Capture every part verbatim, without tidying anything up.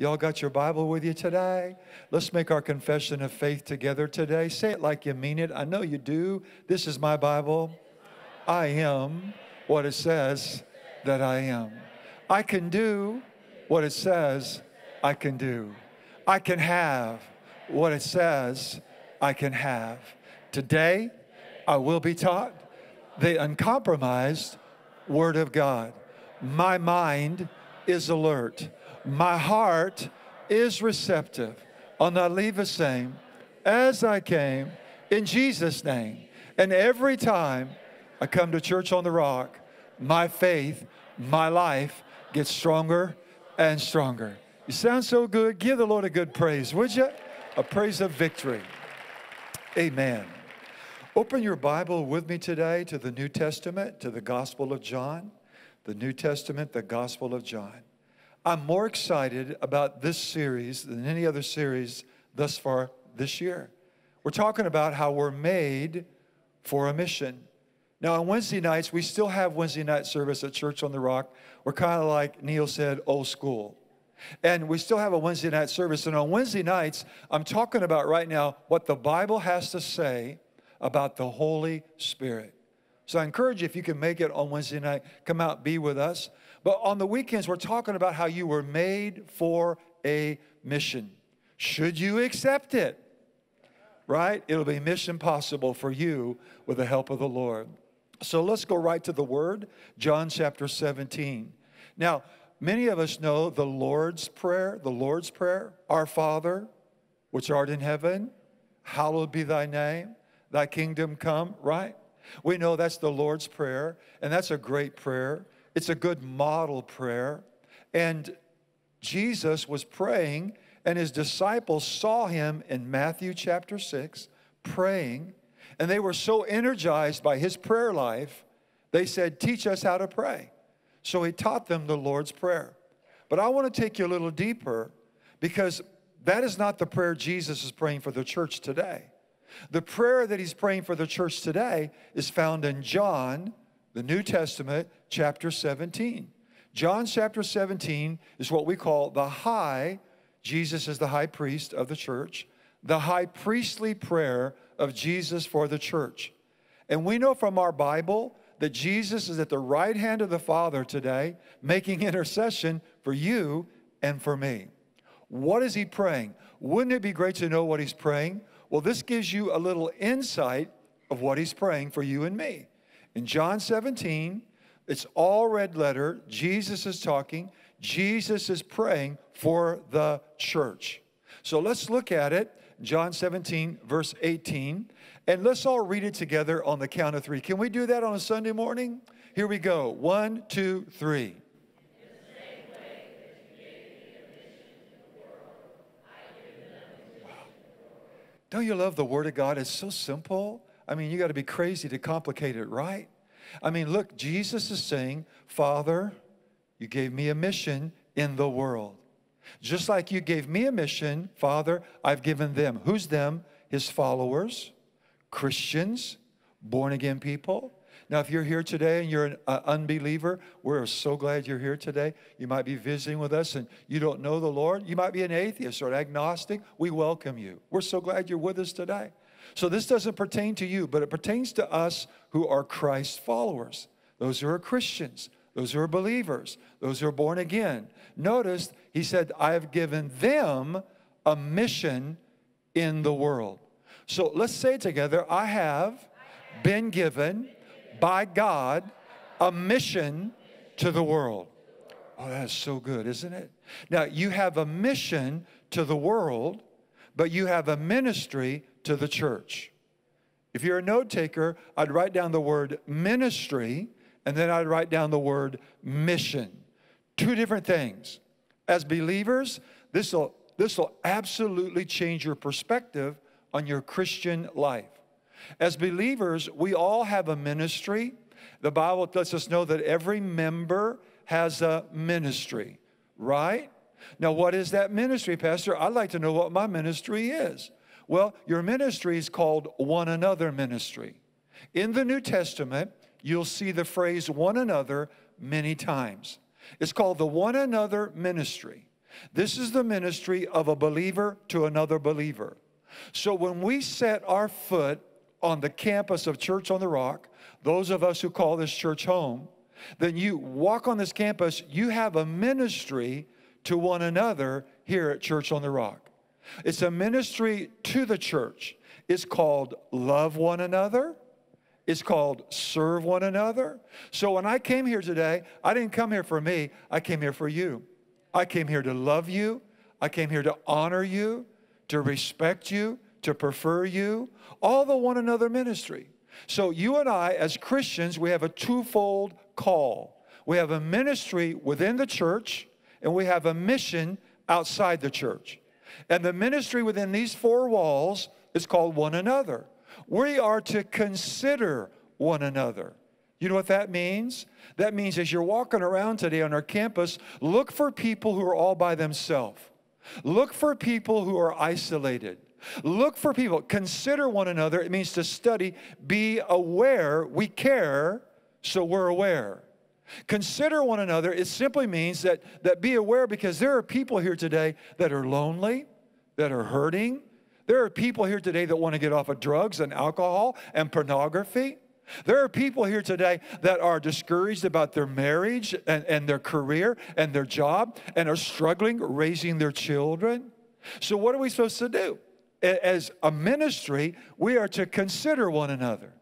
Y'all got your Bible with you today? Let's make our confession of faith together today. Say it like you mean it. I know you do. This is my Bible. I am what it says that I am. I can do what it says I can do. I can have what it says I can have. Today, I will be taught the uncompromised Word of God. My mind is alert. My heart is receptive. I'll not leave the same as I came in Jesus' name. And every time I come to Church on the Rock, my faith, my life gets stronger and stronger. You sound so good. Give the Lord a good praise, would you? A praise of victory. Amen. Open your Bible with me today to the New Testament, to the Gospel of John. The New Testament, the Gospel of John. I'm more excited about this series than any other series thus far this year. We're talking about how we're made for a mission. Now, on Wednesday nights, we still have Wednesday night service at Church on the Rock. We're kind of like Neil said, old school. And we still have a Wednesday night service. And on Wednesday nights, I'm talking about right now what the Bible has to say about the Holy Spirit. So I encourage you, if you can make it on Wednesday night, come out, be with us. But on the weekends, we're talking about how you were made for a mission. Should you accept it? Right? It'll be mission possible for you with the help of the Lord. So let's go right to the Word, John chapter seventeen. Now, many of us know the Lord's Prayer, the Lord's Prayer, Our Father, which art in heaven, hallowed be thy name, thy kingdom come, right? We know that's the Lord's Prayer, and that's a great prayer. It's a good model prayer. And Jesus was praying, and his disciples saw him in Matthew chapter six praying, and they were so energized by his prayer life, they said, teach us how to pray. So he taught them the Lord's Prayer. But I want to take you a little deeper, because that is not the prayer Jesus is praying for the church today. The prayer that he's praying for the church today is found in John, the New Testament, chapter seventeen. John chapter seventeen is what we call the high, Jesus is the high priest of the church, the high priestly prayer of Jesus for the church. And we know from our Bible that Jesus is at the right hand of the Father today, making intercession for you and for me. What is he praying? Wouldn't it be great to know what he's praying? Well, this gives you a little insight of what he's praying for you and me. In John seventeen, it's all red letter. Jesus is talking. Jesus is praying for the church. So let's look at it. John seventeen, verse eighteen. And let's all read it together on the count of three. Can we do that on a Sunday morning? Here we go. One, two, three. Don't you love the Word of God? It's so simple. I mean, you got to be crazy to complicate it, right? I mean, look, Jesus is saying, Father, you gave me a mission in the world. Just like you gave me a mission, Father, I've given them. Who's them? His followers, Christians, born-again people. Now, if you're here today and you're an uh, unbeliever, we're so glad you're here today. You might be visiting with us and you don't know the Lord. You might be an atheist or an agnostic. We welcome you. We're so glad you're with us today. So this doesn't pertain to you, but it pertains to us who are Christ's followers, those who are Christians, those who are believers, those who are born again. Notice he said, I have given them a mission in the world. So let's say together, I have been given by God, a mission to the world. Oh, that's so good, isn't it? Now, you have a mission to the world, but you have a ministry to the church. If you're a note taker, I'd write down the word ministry, and then I'd write down the word mission. Two different things. As believers, this will this will absolutely change your perspective on your Christian life. As believers, we all have a ministry. The Bible lets us know that every member has a ministry, right? Now, what is that ministry, Pastor? I'd like to know what my ministry is. Well, your ministry is called one another ministry. In the New Testament, you'll see the phrase one another many times. It's called the one another ministry. This is the ministry of a believer to another believer. So when we set our foot on the campus of Church on the Rock, those of us who call this church home, then you walk on this campus, you have a ministry to one another here at Church on the Rock. It's a ministry to the church. It's called love one another. It's called serve one another. So when I came here today, I didn't come here for me. I came here for you. I came here to love you. I came here to honor you, to respect you, to prefer you, all the one another ministry. So you and I, as Christians, we have a twofold call. We have a ministry within the church, and we have a mission outside the church. And the ministry within these four walls is called one another. We are to consider one another. You know what that means? That means as you're walking around today on our campus, look for people who are all by themselves. Look for people who are isolated. Look for people. Consider one another. It means to study. Be aware. We care, so we're aware. Consider one another. It simply means that, that be aware, because there are people here today that are lonely, that are hurting. There are people here today that want to get off of drugs and alcohol and pornography. There are people here today that are discouraged about their marriage and, and their career and their job, and are struggling raising their children. So what are we supposed to do? As a ministry, we are to consider one another.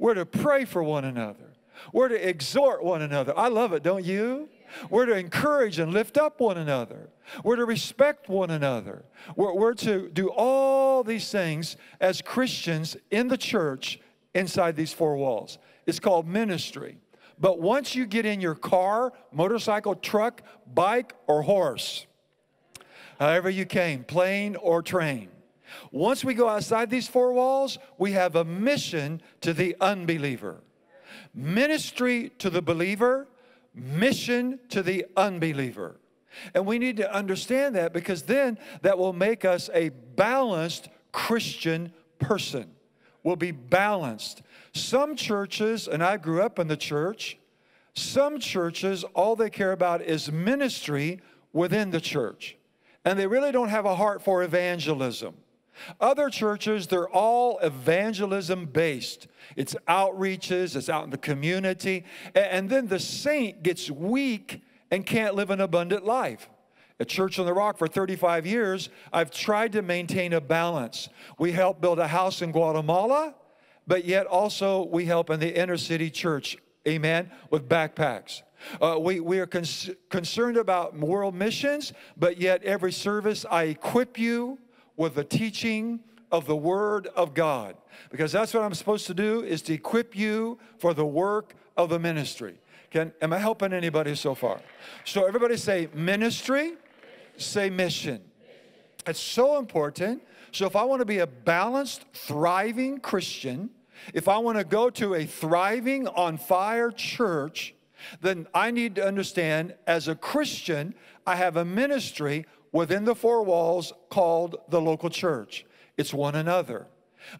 We're to pray for one another. We're to exhort one another. I love it, don't you? We're to encourage and lift up one another. We're to respect one another. We're, we're to do all these things as Christians in the church inside these four walls. It's called ministry. But once you get in your car, motorcycle, truck, bike, or horse, however you came, plane or train, once we go outside these four walls, we have a mission to the unbeliever. Ministry to the believer, mission to the unbeliever. And we need to understand that, because then that will make us a balanced Christian person. We'll be balanced. Some churches, and I grew up in the church, some churches, all they care about is ministry within the church. And they really don't have a heart for evangelism. Other churches, they're all evangelism-based. It's outreaches, it's out in the community. And then the saint gets weak and can't live an abundant life. At Church on the Rock for thirty-five years, I've tried to maintain a balance. We help build a house in Guatemala, but yet also we help in the inner city church, amen, with backpacks. Uh, we, we are cons- concerned about world missions, but yet every service I equip you with the teaching of the Word of God. Because that's what I'm supposed to do, is to equip you for the work of the ministry. Can, am I helping anybody so far? So everybody say ministry, say mission. It's so important. So if I want to be a balanced, thriving Christian, if I want to go to a thriving, on fire church, then I need to understand, as a Christian, I have a ministry within the four walls called the local church. It's one another.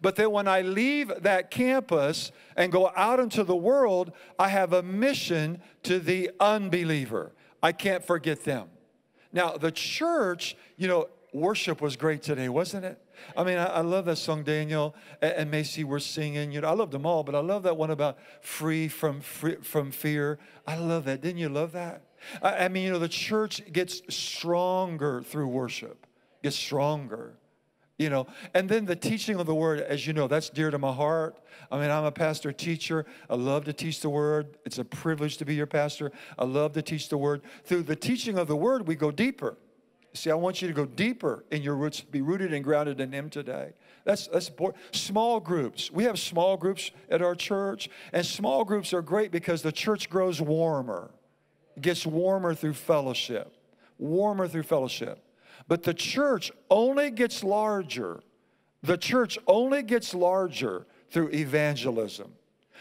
But then when I leave that campus and go out into the world, I have a mission to the unbeliever. I can't forget them. Now, the church, you know, worship was great today, wasn't it? I mean, I, I love that song Daniel and, and Macy were singing. You know, I love them all, but I love that one about free from, free from fear. I love that. Didn't you love that? I, I mean, you know, the church gets stronger through worship, gets stronger. You know, and then the teaching of the Word, as you know, that's dear to my heart. I mean, I'm a pastor teacher. I love to teach the Word. It's a privilege to be your pastor. I love to teach the Word. Through the teaching of the Word, we go deeper. See, I want you to go deeper in your roots, be rooted and grounded in Him today. That's, that's important. Small groups. We have small groups at our church, and small groups are great because the church grows warmer. It gets warmer through fellowship, warmer through fellowship. But the church only gets larger. The church only gets larger through evangelism.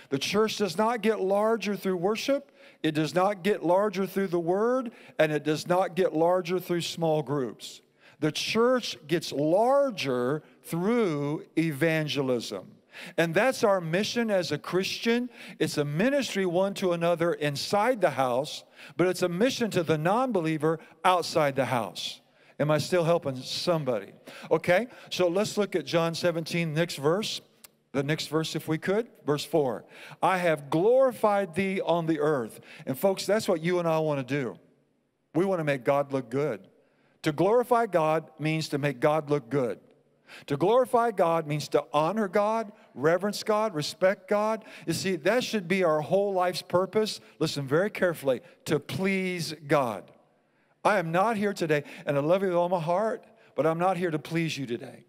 The church does not get larger through worship. It does not get larger through the Word. And it does not get larger through small groups. The church gets larger through evangelism. And that's our mission as a Christian. It's a ministry one to another inside the house, but it's a mission to the non-believer outside the house. Am I still helping somebody? Okay, so let's look at John seventeen, next verse. The next verse, if we could, verse four. I have glorified thee on the earth. And folks, that's what you and I want to do. We want to make God look good. To glorify God means to make God look good. To glorify God means to honor God, reverence God, respect God. You see, that should be our whole life's purpose. Listen very carefully, to please God. I am not here today, and I love you with all my heart, but I'm not here to please you today.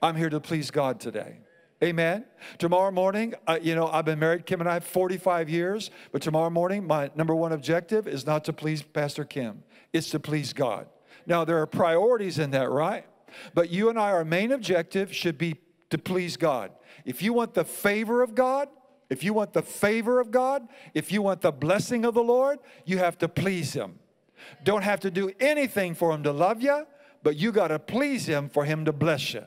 I'm here to please God today. Amen. Tomorrow morning, uh, you know, I've been married, Kim and I, forty-five years, but tomorrow morning, my number one objective is not to please Pastor Kim. It's to please God. Now, there are priorities in that, right? But you and I, our main objective should be to please God. If you want the favor of God, if you want the favor of God, if you want the blessing of the Lord, you have to please Him. Don't have to do anything for Him to love you, but you got to please Him for Him to bless you.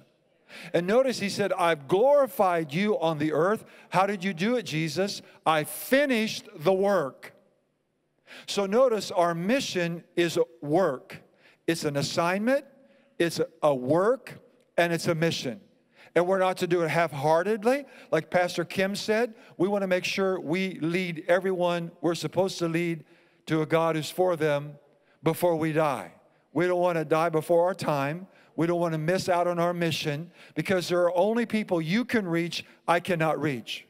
And notice He said, I've glorified you on the earth. How did you do it, Jesus? I finished the work. So notice our mission is work. It's an assignment. It's a work, and it's a mission. And we're not to do it half-heartedly. Like Pastor Kim said, we want to make sure we lead everyone we're supposed to lead to a God who's for them before we die. We don't want to die before our time. We don't want to miss out on our mission, because there are only people you can reach, I cannot reach.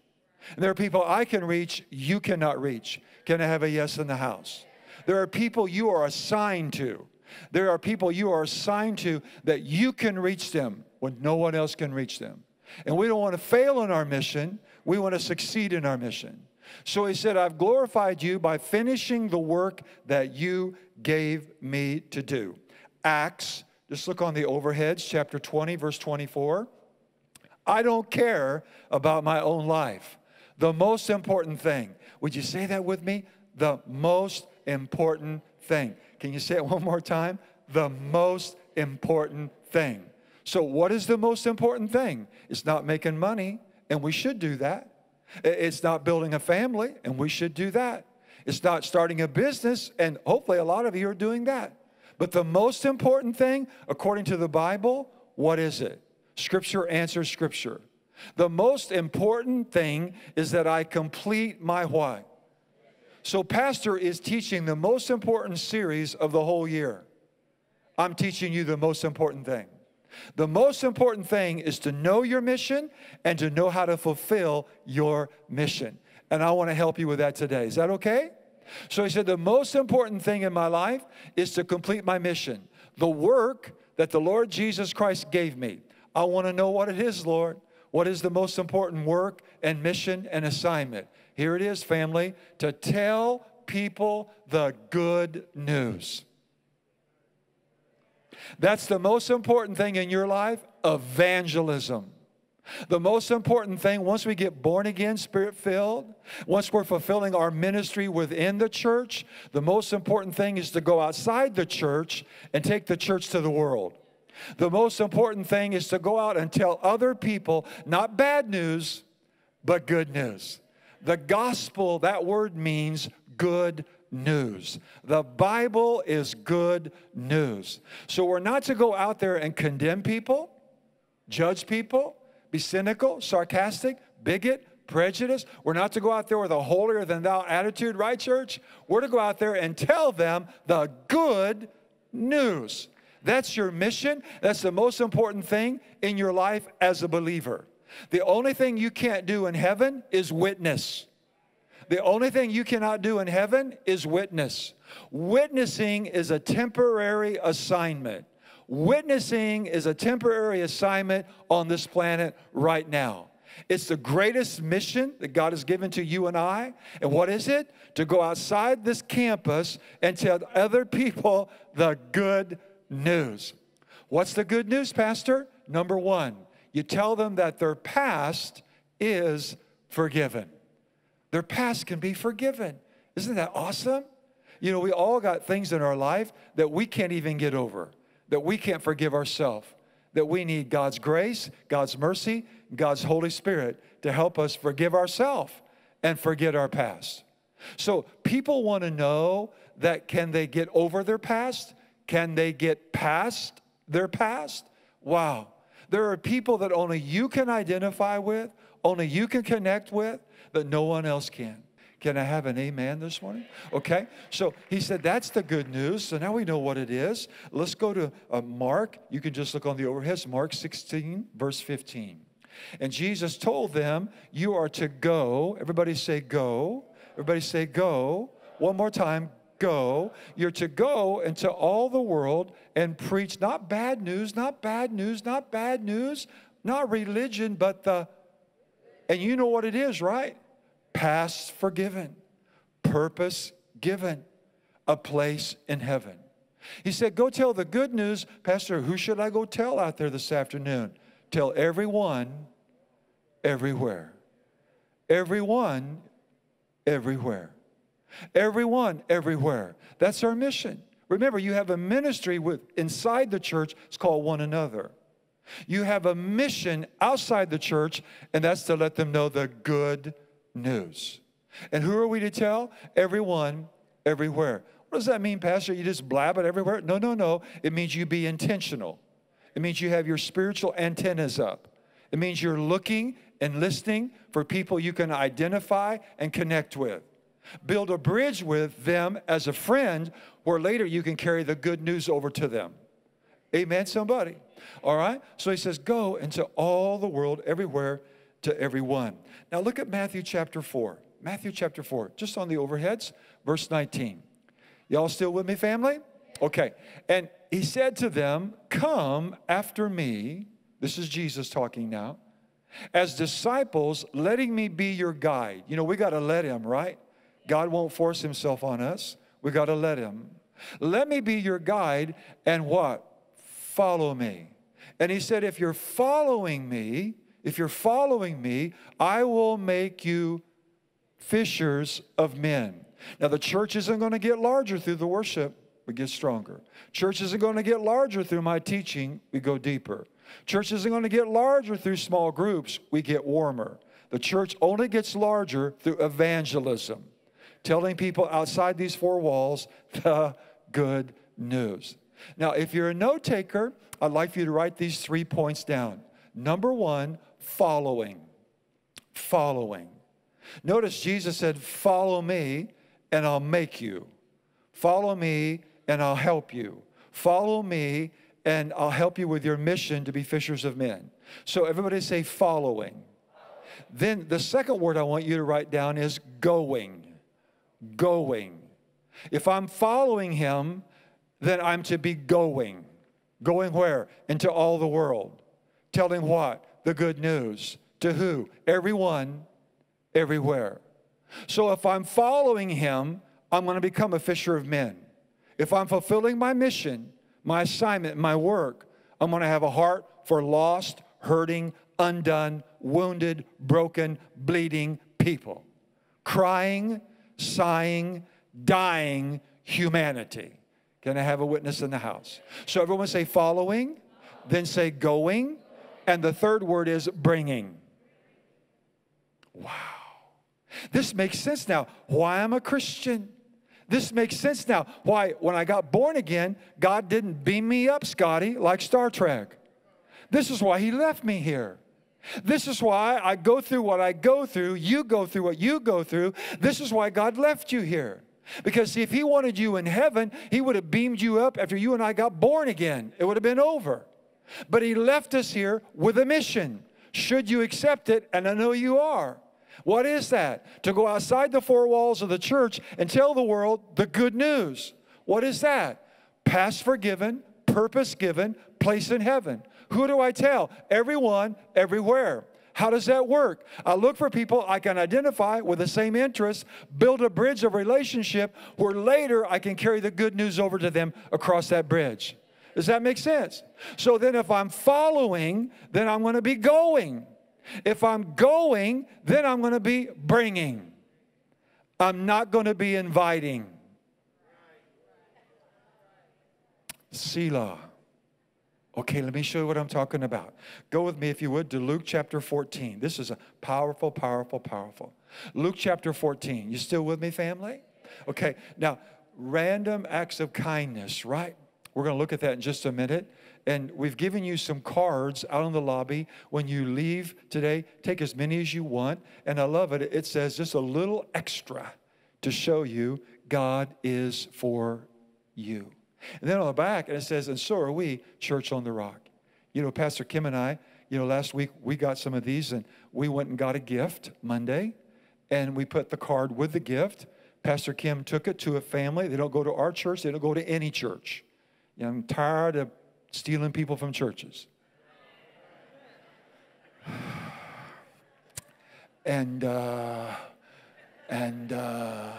And there are people I can reach, you cannot reach. Can I have a yes in the house? There are people you are assigned to. There are people you are assigned to that you can reach them when no one else can reach them. And we don't want to fail in our mission. We want to succeed in our mission. So He said, I've glorified you by finishing the work that you gave me to do. Acts, just look on the overheads, chapter twenty, verse twenty-four. I don't care about my own life. The most important thing. Would you say that with me? The most important thing. Can you say it one more time? The most important thing. So what is the most important thing? It's not making money, and we should do that. It's not building a family, and we should do that. It's not starting a business, and hopefully a lot of you are doing that. But the most important thing, according to the Bible, what is it? Scripture answers Scripture. The most important thing is that I complete my why. So Pastor is teaching the most important series of the whole year. I'm teaching you the most important thing. The most important thing is to know your mission and to know how to fulfill your mission. And I want to help you with that today. Is that okay? So he said, the most important thing in my life is to complete my mission. The work that the Lord Jesus Christ gave me. I want to know what it is, Lord. What is the most important work and mission and assignment? Here it is, family, to tell people the good news. That's the most important thing in your life, evangelism. The most important thing, once we get born again, Spirit-filled, once we're fulfilling our ministry within the church, the most important thing is to go outside the church and take the church to the world. The most important thing is to go out and tell other people, not bad news, but good news. The gospel, that word means good news. The Bible is good news. So we're not to go out there and condemn people, judge people, be cynical, sarcastic, bigot, prejudiced. We're not to go out there with a holier-than-thou attitude, right, church? We're to go out there and tell them the good news. That's your mission. That's the most important thing in your life as a believer. The only thing you can't do in heaven is witness. The only thing you cannot do in heaven is witness. Witnessing is a temporary assignment. Witnessing is a temporary assignment on this planet right now. It's the greatest mission that God has given to you and I. And what is it? To go outside this campus and tell other people the good news. What's the good news, Pastor? Number one. You tell them that their past is forgiven. Their past can be forgiven. Isn't that awesome? You know, we all got things in our life that we can't even get over, that we can't forgive ourselves, that we need God's grace, God's mercy, God's Holy Spirit to help us forgive ourselves and forget our past. So people want to know that, can they get over their past? Can they get past their past? Wow. There are people that only you can identify with, only you can connect with, that no one else can. Can I have an amen this morning? Okay. So he said, that's the good news. So now we know what it is. Let's go to uh, Mark. You can just look on the overheads. Mark sixteen, verse fifteen. And Jesus told them, you are to go. Everybody say go. Everybody say go. One more time. Go. You're to go into all the world and preach not bad news, not bad news, not bad news, not religion, but the, and you know what it is, right? Past forgiven, purpose given, a place in heaven. He said, go tell the good news. Pastor, who should I go tell out there this afternoon? Tell everyone, everywhere. Everyone, everywhere. Everyone, everywhere. That's our mission. Remember, you have a ministry with inside the church. It's called One Another. You have a mission outside the church, and that's to let them know the good news. And who are we to tell? Everyone, everywhere. What does that mean, Pastor? You just blab it everywhere? No, no, no. It means you be intentional. It means you have your spiritual antennas up. It means you're looking and listening for people you can identify and connect with. Build a bridge with them as a friend where later you can carry the good news over to them. Amen, somebody. All right? So he says, go into all the world, everywhere, to everyone. Now look at Matthew chapter four. Matthew chapter four, just on the overheads, verse nineteen. Y'all still with me, family? Okay. And he said to them, come after me. This is Jesus talking now. As disciples, letting me be your guide. You know, we got to let him, right? God won't force himself on us. We got to let him. Let me be your guide and what? Follow me. And he said, if you're following me, If you're following me, I will make you fishers of men. Now, the church isn't going to get larger through the worship. We get stronger. Church isn't going to get larger through my teaching. We go deeper. Church isn't going to get larger through small groups. We get warmer. The church only gets larger through evangelism, telling people outside these four walls the good news. Now, if you're a note taker, I'd like for you to write these three points down. Number one, following, following. Notice Jesus said, follow me and I'll make you. Follow me and I'll help you. Follow me and I'll help you with your mission to be fishers of men. So everybody say following. Then the second word I want you to write down is going, going. If I'm following him, then I'm to be going. Going where? Into all the world. Telling what? The good news. To who? Everyone, everywhere. So if I'm following him, I'm going to become a fisher of men. If I'm fulfilling my mission, my assignment, my work, I'm going to have a heart for lost, hurting, undone, wounded, broken, bleeding people. Crying, sighing, dying humanity. Can I have a witness in the house? So everyone say following, then say going. And the third word is bringing. Wow. This makes sense now why I'm a Christian. This makes sense now why when I got born again, God didn't beam me up, Scotty, like Star Trek. This is why he left me here. This is why I go through what I go through. You go through what you go through. This is why God left you here. Because see, if he wanted you in heaven, he would have beamed you up after you and I got born again. It would have been over. But he left us here with a mission, should you accept it, and I know you are. What is that? To go outside the four walls of the church and tell the world the good news. What is that? Past forgiven, purpose given, place in heaven. Who do I tell? Everyone, everywhere. How does that work? I look for people I can identify with the same interests, build a bridge of relationship where later I can carry the good news over to them across that bridge. Does that make sense? So then if I'm following, then I'm going to be going. If I'm going, then I'm going to be bringing. I'm not going to be inviting. Selah. Okay, let me show you what I'm talking about. Go with me, if you would, to Luke chapter fourteen. This is a powerful, powerful, powerful. Luke chapter fourteen. You still with me, family? Okay, now, random acts of kindness, right? We're going to look at that in just a minute. And we've given you some cards out in the lobby. When you leave today, take as many as you want. And I love it. It says just a little extra to show you God is for you. And then on the back, and it says, and so are we, Church on the Rock. You know, Pastor Kim and I, you know, last week we got some of these, and we went and got a gift Monday, and we put the card with the gift. Pastor Kim took it to a family. They don't go to our church. They don't go to any church. You know, I'm tired of stealing people from churches. And, uh, and, uh,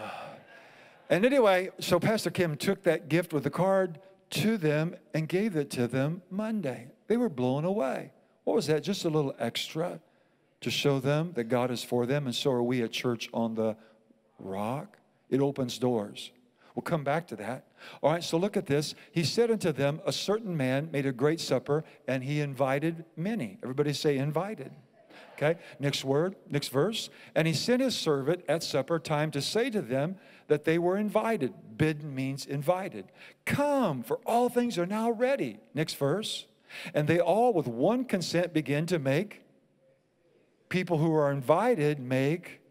and anyway, so Pastor Kim took that gift with the card to them and gave it to them Monday. They were blown away. What was that? Just a little extra to show them that God is for them, and so are we, a Church on the Rock. It opens doors. We'll come back to that. All right, so look at this. He said unto them, a certain man made a great supper, and he invited many. Everybody say invited. Okay, next word, next verse. And he sent his servant at supper time to say to them that they were invited. Bidden means invited. Come, for all things are now ready. Next verse. And they all with one consent began to make. People who are invited make.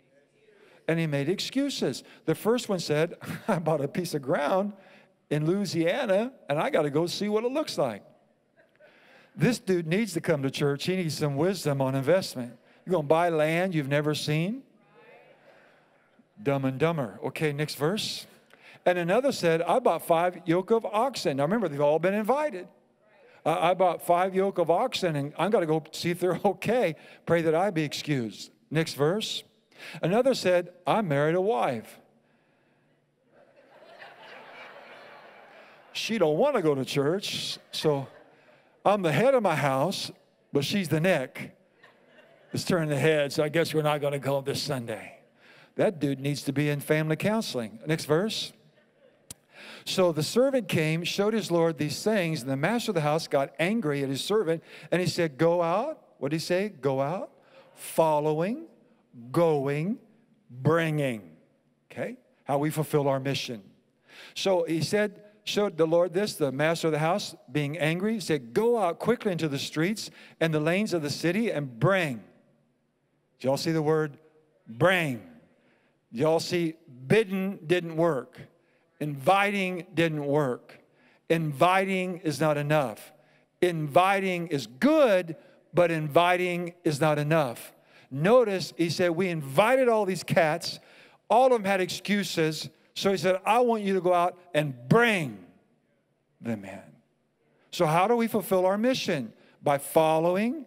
And he made excuses. The first one said, I bought a piece of ground in Louisiana, and I got to go see what it looks like. This dude needs to come to church. He needs some wisdom on investment. You're going to buy land you've never seen? Dumb and dumber. Okay, next verse. And another said, I bought five yoke of oxen. Now, remember, they've all been invited. I, I bought five yoke of oxen, and I'm going to go see if they're okay. Pray that I be excused. Next verse. Another said, I married a wife. She don't want to go to church, so I'm the head of my house, but she's the neck. It's turning the head, so I guess we're not going to go this Sunday. That dude needs to be in family counseling. Next verse. So the servant came, showed his Lord these things, and the master of the house got angry at his servant, and he said, go out. What did he say? Go out, following, going, bringing. Okay? How we fulfill our mission. So he said, showed the Lord this, the master of the house being angry, said, go out quickly into the streets and the lanes of the city and bring. Did y'all see the word bring? Did y'all see bidden didn't work. Inviting didn't work. Inviting is not enough. Inviting is good, but inviting is not enough. Notice he said, we invited all these cats. All of them had excuses. So he said, I want you to go out and bring them in. So how do we fulfill our mission? By following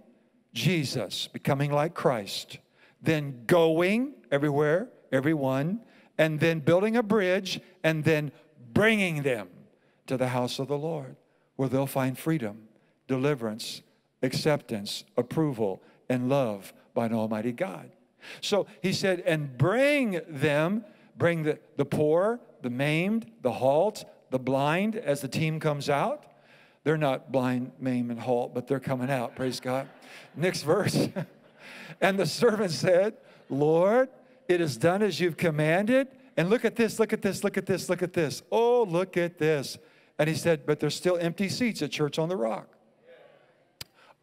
Jesus, becoming like Christ, then going everywhere, everyone, and then building a bridge, and then bringing them to the house of the Lord, where they'll find freedom, deliverance, acceptance, approval, and love by an almighty God. So he said, and bring them. Bring the, the poor, the maimed, the halt, the blind as the team comes out. They're not blind, maimed, and halt, but they're coming out. Praise God. Next verse. And the servant said, Lord, it is done as you've commanded. And look at this, look at this, look at this, look at this. Oh, look at this. And he said, but there's still empty seats at Church on the Rock.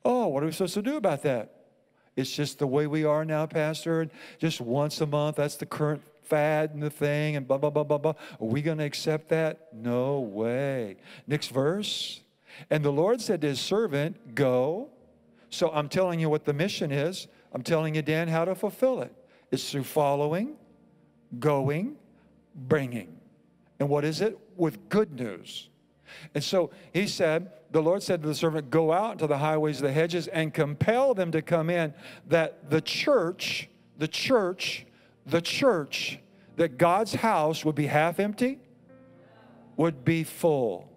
Oh, what are we supposed to do about that? It's just the way we are now, Pastor. And just once a month, that's the current fad and the thing and blah, blah, blah, blah, blah. Are we going to accept that? No way. Next verse. And the Lord said to his servant, go. So I'm telling you what the mission is. I'm telling you, Dan, how to fulfill it. It's through following, going, bringing. And what is it? With good news. And so he said, the Lord said to the servant, go out to the highways, the hedges, and compel them to come in, that the church, the church, the church, that God's house would be half empty, would be full.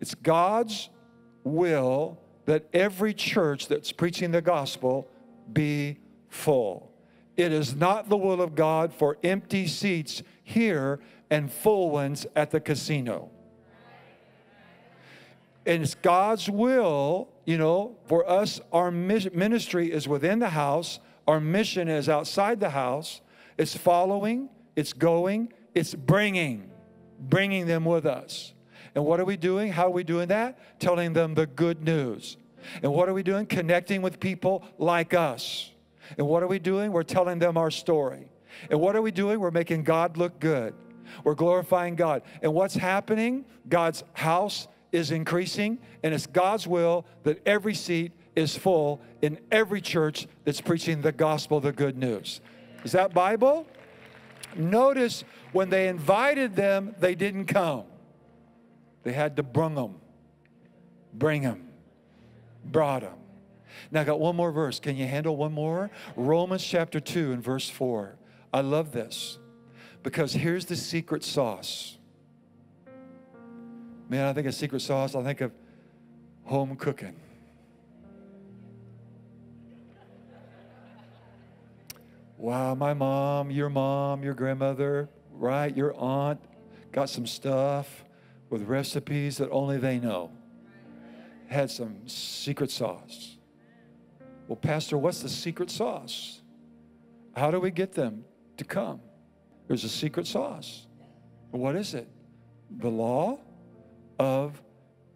It's God's will that every church that's preaching the gospel be full. It is not the will of God for empty seats here and full ones at the casino. And it's God's will, you know, for us, our ministry is within the house. Our mission is outside the house. It's following, it's going, it's bringing, bringing them with us. And what are we doing? How are we doing that? Telling them the good news. And what are we doing? Connecting with people like us. And what are we doing? We're telling them our story. And what are we doing? We're making God look good. We're glorifying God. And what's happening? God's house is increasing, and it's God's will that every seat is full in every church that's preaching the gospel, the good news. Is that Bible? Notice when they invited them, they didn't come. They had to bring them. Bring them. Brought them. Now, I got one more verse. Can you handle one more? Romans chapter two and verse four. I love this because here's the secret sauce. Man, I think of secret sauce, I think of home cooking. Wow, my mom, your mom, your grandmother, right? Your aunt got some stuff with recipes that only they know. Had some secret sauce. Well, Pastor, what's the secret sauce? How do we get them to come? There's a secret sauce. What is it? The law of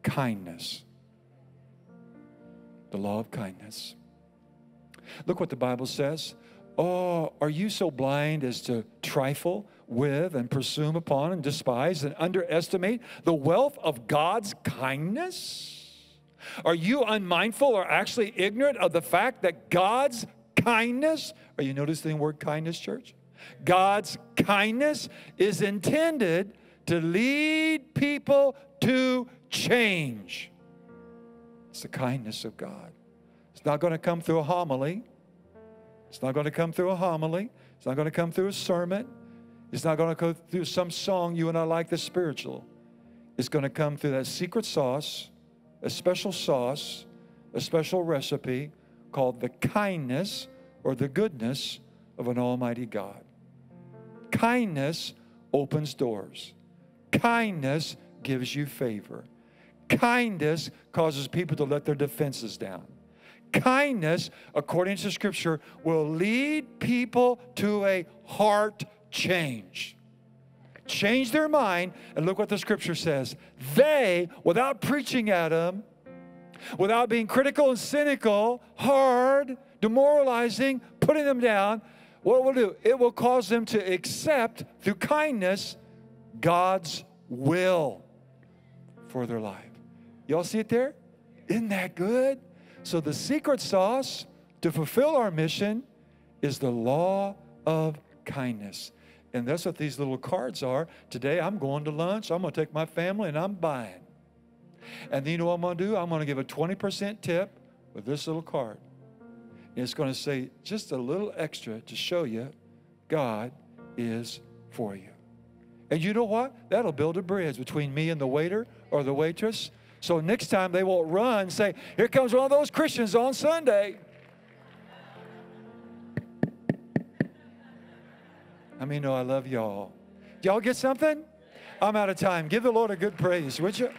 kindness. The law of kindness. Look what the Bible says. Oh, are you so blind as to trifle with and presume upon and despise and underestimate the wealth of God's kindness? Are you unmindful or actually ignorant of the fact that God's kindness, are you noticing the word kindness, church? God's kindness is intended to lead people to change. It's the kindness of God. It's not going to come through a homily. It's not going to come through a homily. It's not going to come through a sermon. It's not going to go through some song you and I like that's spiritual. It's going to come through that secret sauce, a special sauce, a special recipe called the kindness or the goodness of an almighty God. Kindness opens doors. Kindness gives you favor. Kindness causes people to let their defenses down. Kindness, according to Scripture, will lead people to a heart change. Change their mind, and look what the Scripture says. They, without preaching at them, without being critical and cynical, hard, demoralizing, putting them down, what it will do, it will cause them to accept, through kindness, God's will for their life. Y'all see it there? Isn't that good? So the secret sauce to fulfill our mission is the law of kindness. And that's what these little cards are. Today, I'm going to lunch. I'm going to take my family, and I'm buying. And then you know what I'm going to do? I'm going to give a twenty percent tip with this little card. And it's going to say just a little extra to show you God is for you. And you know what? That'll build a bridge between me and the waiter or the waitress. So next time they won't run and say, here comes one of those Christians on Sunday. I mean, no, I love y'all. Y'all get something? I'm out of time. Give the Lord a good praise, would you?